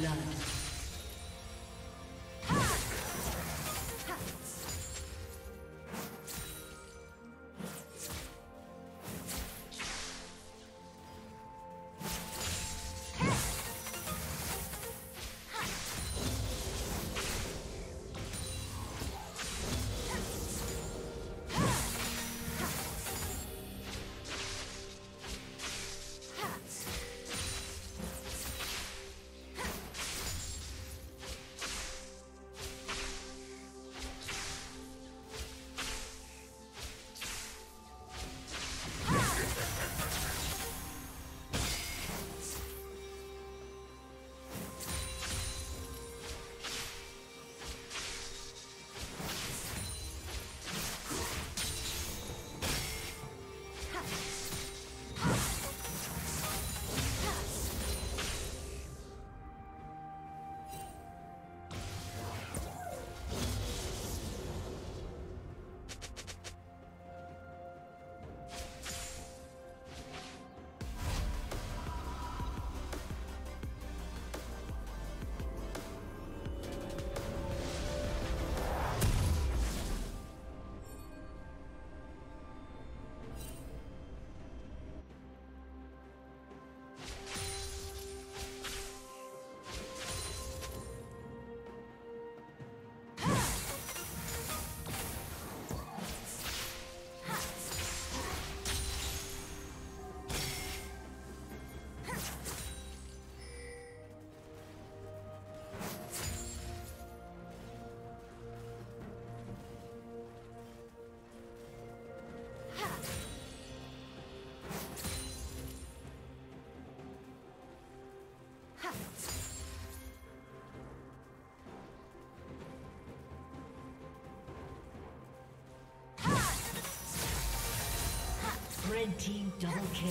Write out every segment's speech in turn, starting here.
blood. Red team double kill.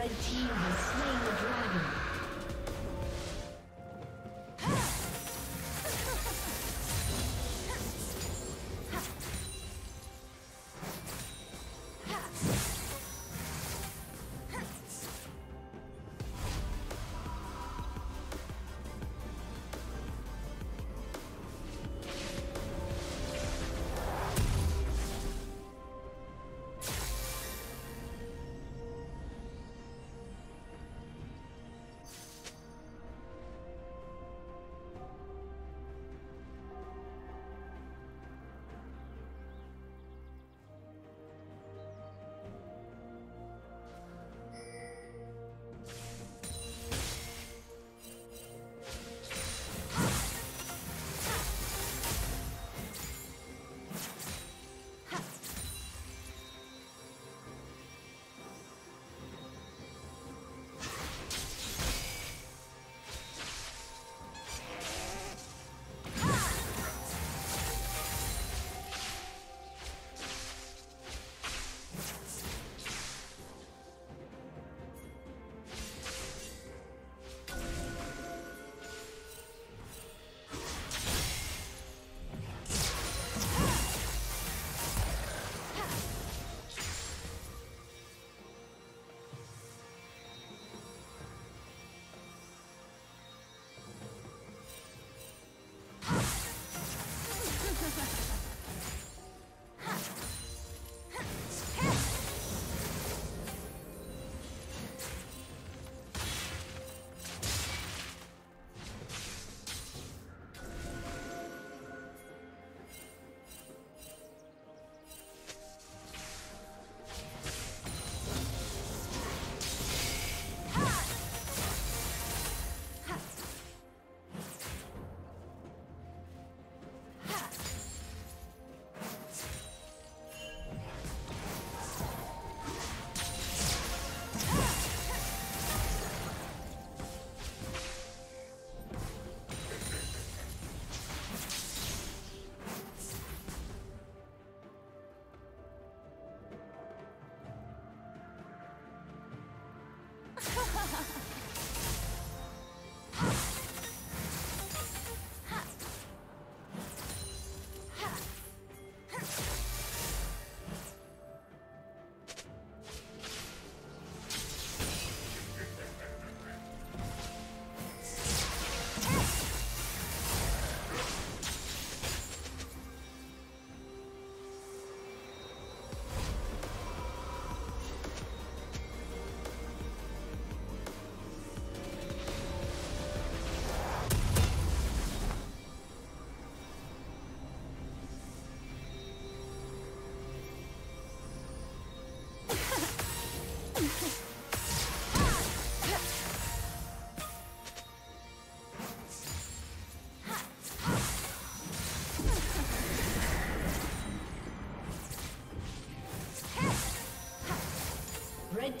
Red team has slain the dragon. Red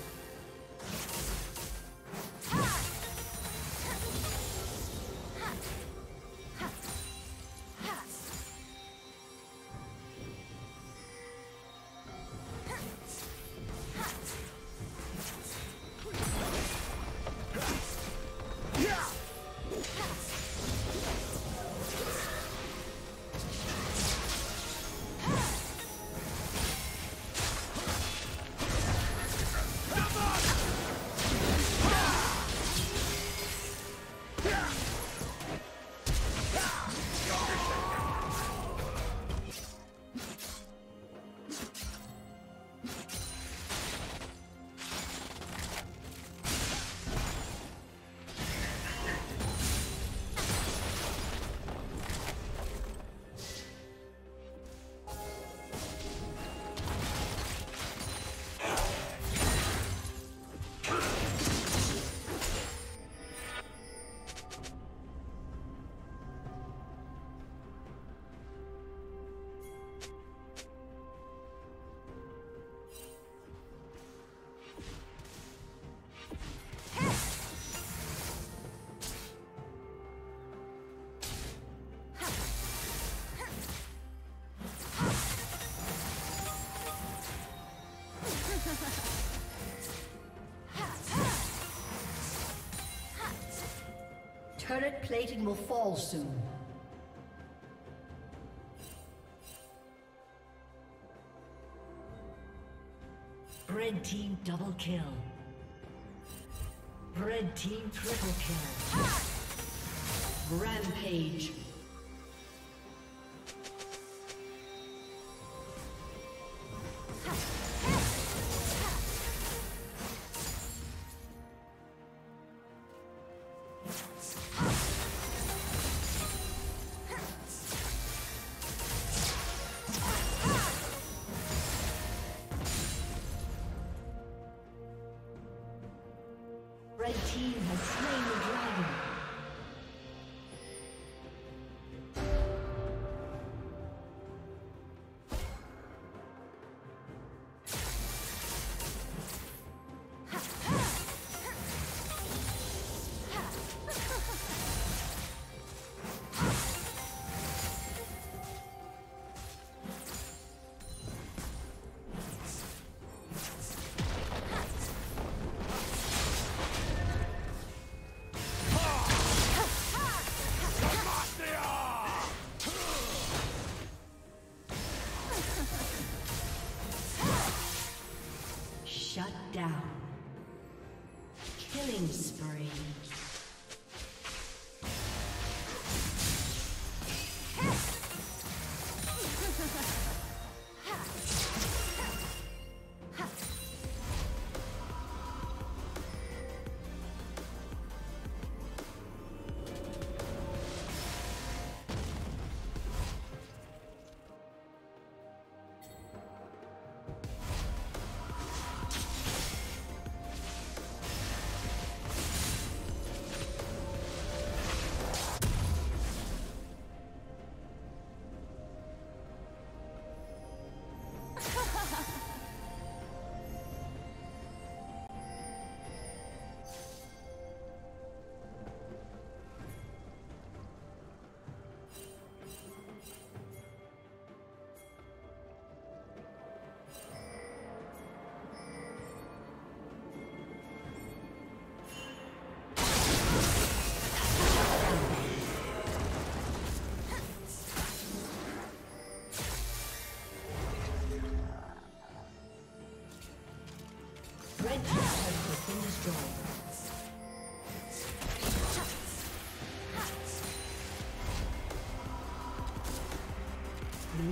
Turret plating will fall soon. Red team double kill. Red team triple kill. Ha! Rampage. Red team has slain the dragon. Blue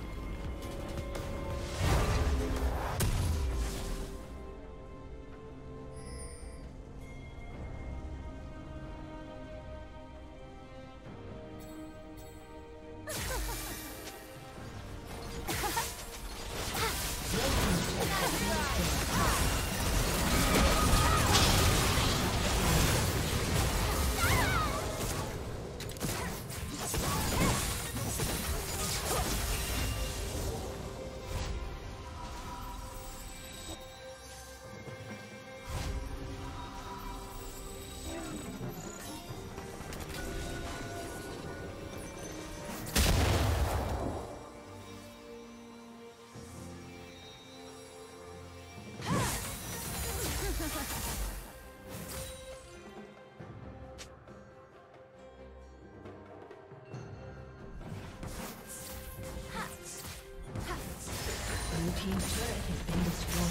Blue team's turret has been destroyed.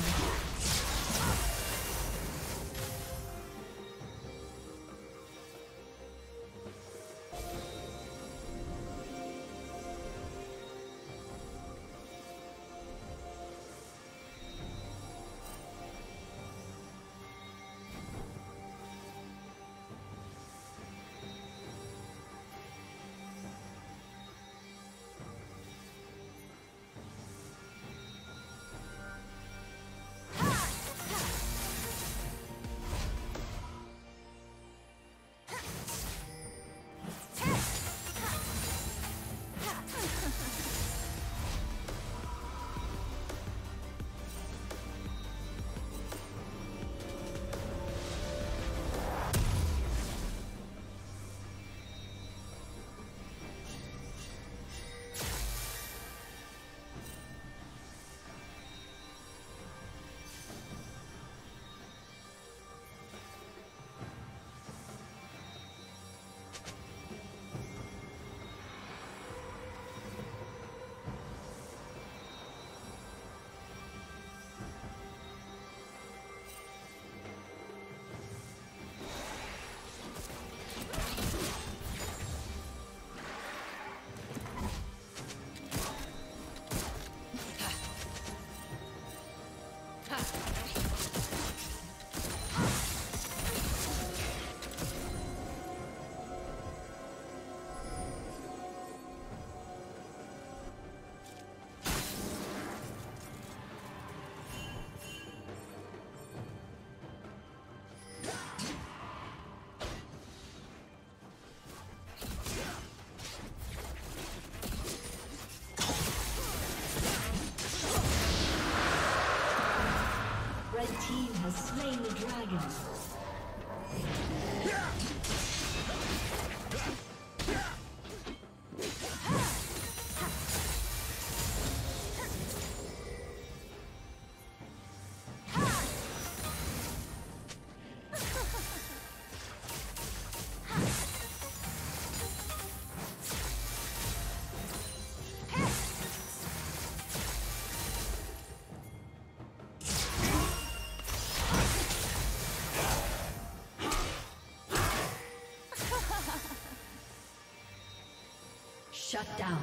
the dragons. Shut down.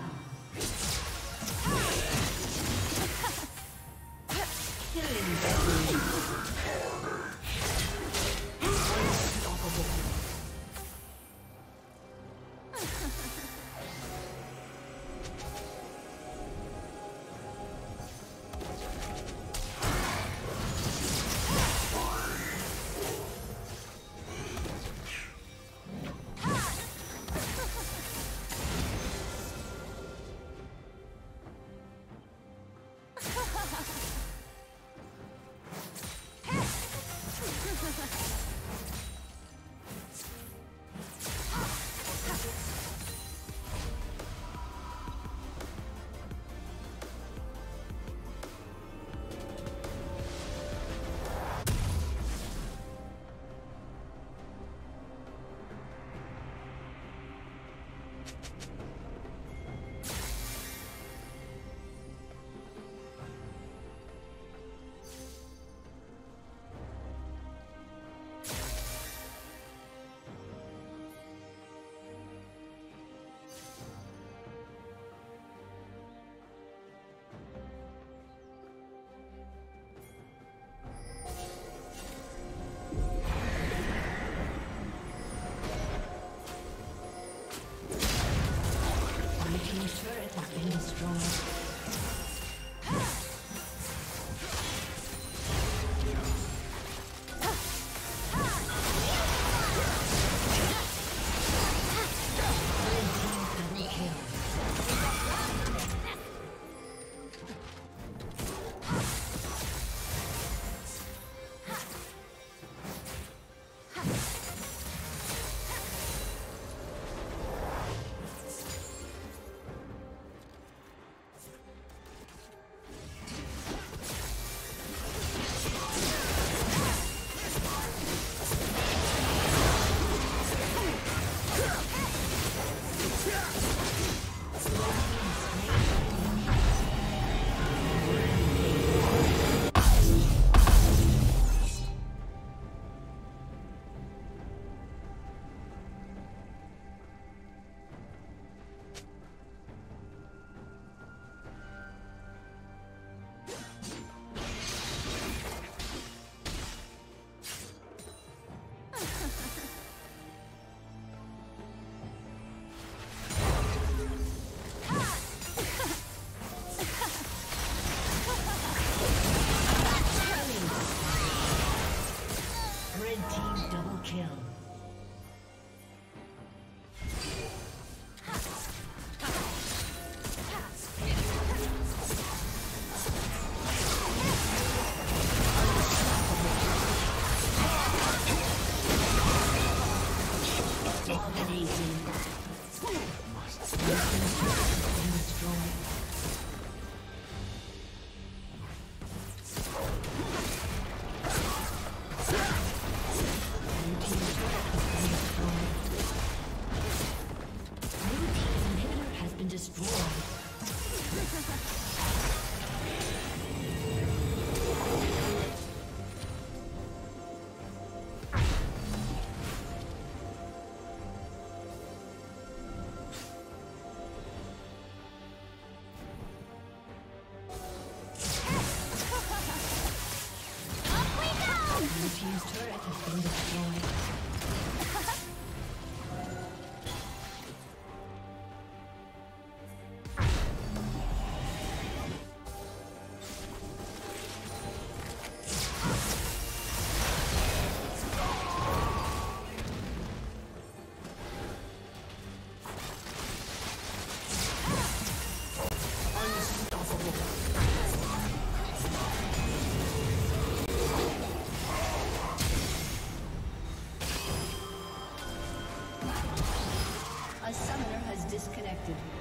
detected.